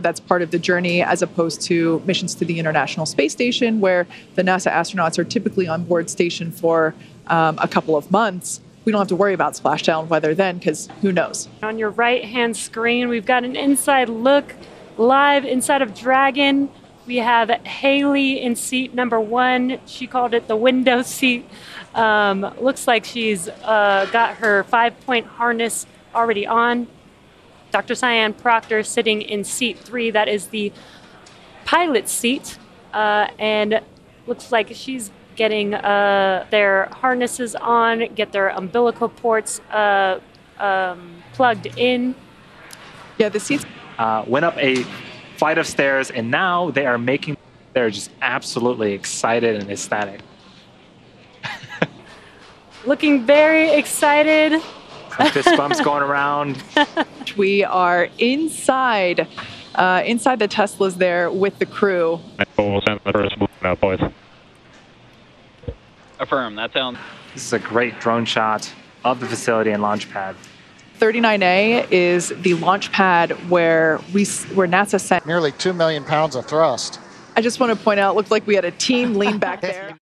that's part of the journey, as opposed to missions to the International Space Station, where the NASA astronauts are typically on board station for a couple of months. We don't have to worry about splashdown weather then, because who knows. On your right-hand screen, we've got an inside look live inside of Dragon. We have Hayley in seat number 1. She called it the window seat. Looks like she's got her 5-point harness already on. Dr. Sian Proctor sitting in seat 3. That is the pilot seat. And looks like she's getting their harnesses on, get their umbilical ports plugged in. Yeah, the seats went up a flight of stairs, and now they are making, they're just absolutely excited and ecstatic. Looking very excited. Some fist bumps going around. We are inside the Teslas there with the crew. We'll send the first balloon out, boys. Affirm, that sounds. This is a great drone shot of the facility and launch pad. 39A is the launch pad where NASA sent nearly 2 million pounds of thrust. I just want to point out, it looked like we had a team lean back there.